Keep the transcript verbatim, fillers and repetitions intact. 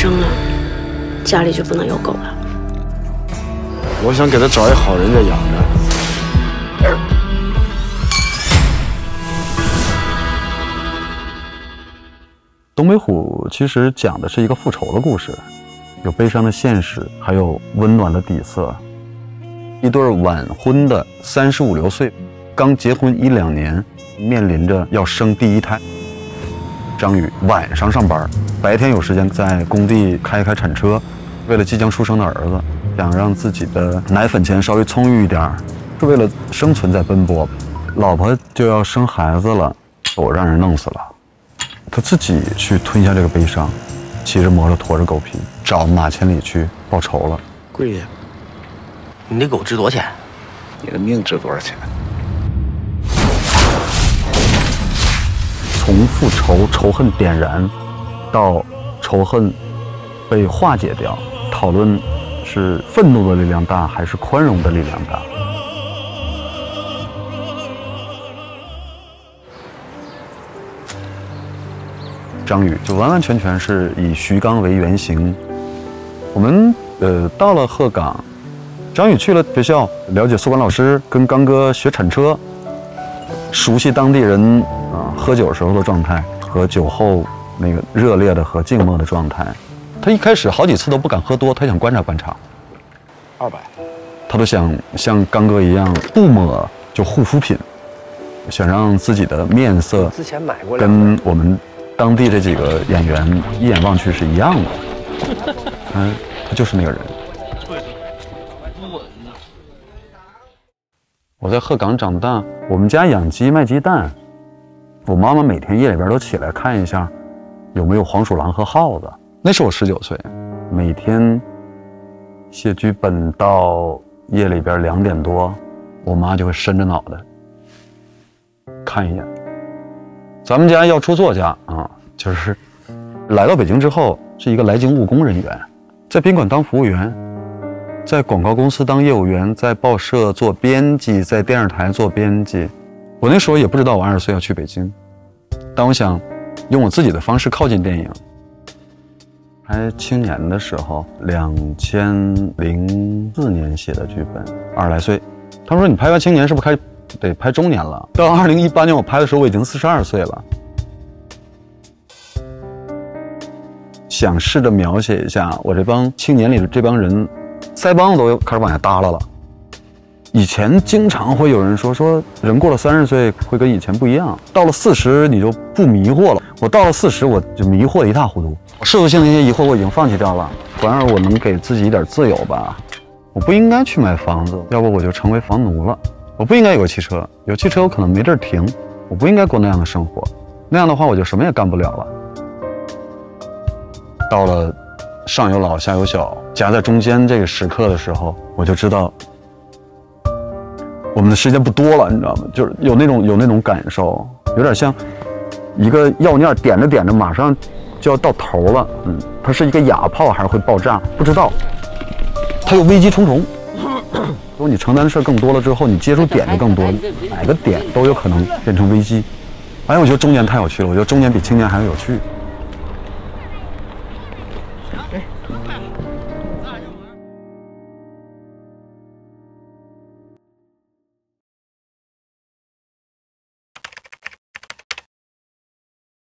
生了，家里就不能有狗了。我想给他找一好人家养着。呃 东北虎其实讲的是一个复仇的故事，有悲伤的现实，还有温暖的底色。一对晚婚的三十五六岁，刚结婚一两年，面临着要生第一胎。张宇晚上上班，白天有时间在工地开一开铲车。为了即将出生的儿子，想让自己的奶粉钱稍微充裕一点，是为了生存在奔波。老婆就要生孩子了，狗让人弄死了。 他自己去吞下这个悲伤，骑着摩托驮着狗皮找马千里去报仇了。贵爷，你那狗值多少钱？你的命值多少钱？从复仇、仇恨点燃，到仇恨被化解掉，讨论是愤怒的力量大还是宽容的力量大。 张宇就完完全全是以徐刚为原型。我们呃到了鹤岗，张宇去了学校，了解宿管老师，跟刚哥学铲车，熟悉当地人啊、呃、喝酒时候的状态和酒后那个热烈的和静默的状态。他一开始好几次都不敢喝多，他想观察观察。二百，他都想像刚哥一样不抹就护肤品，想让自己的面色之前买过跟我们。 当地这几个演员一眼望去是一样的，嗯，他就是那个人。我在鹤岗长大，我们家养鸡卖鸡蛋，我妈妈每天夜里边都起来看一下有没有黄鼠狼和耗子。那时我十九岁，每天写剧本到夜里边两点多，我妈就会伸着脑袋看一眼。 咱们家要出作家啊，就是来到北京之后是一个来京务工人员，在宾馆当服务员，在广告公司当业务员，在报社做编辑，在电视台做编辑。我那时候也不知道我二十岁要去北京，但我想用我自己的方式靠近电影。还青年的时候，两千零四年写的剧本，二十来岁。他们说你拍完青年是不是开？ 得拍中年了。到二零一八年我拍的时候，我已经四十二岁了。想试着描写一下我这帮青年里的这帮人，腮帮子都开始往下耷拉了。以前经常会有人说说人过了三十岁会跟以前不一样，到了四十你就不迷惑了。我到了四十我就迷惑一塌糊涂，世俗性的一些疑惑我已经放弃掉了。反而我能给自己一点自由吧。我不应该去买房子，要不我就成为房奴了。 我不应该有个汽车，有汽车我可能没地儿停。我不应该过那样的生活，那样的话我就什么也干不了了。到了上有老下有小夹在中间这个时刻的时候，我就知道我们的时间不多了，你知道吗？就是有那种有那种感受，有点像一个药念点着点着马上就要到头了，嗯，它是一个哑炮还是会爆炸？不知道，它又危机重重。 如果你承担的事更多了之后，你接触点就更多，哪个点都有可能变成危机。哎，我觉得中年太有趣了，我觉得中年比青年还要有趣。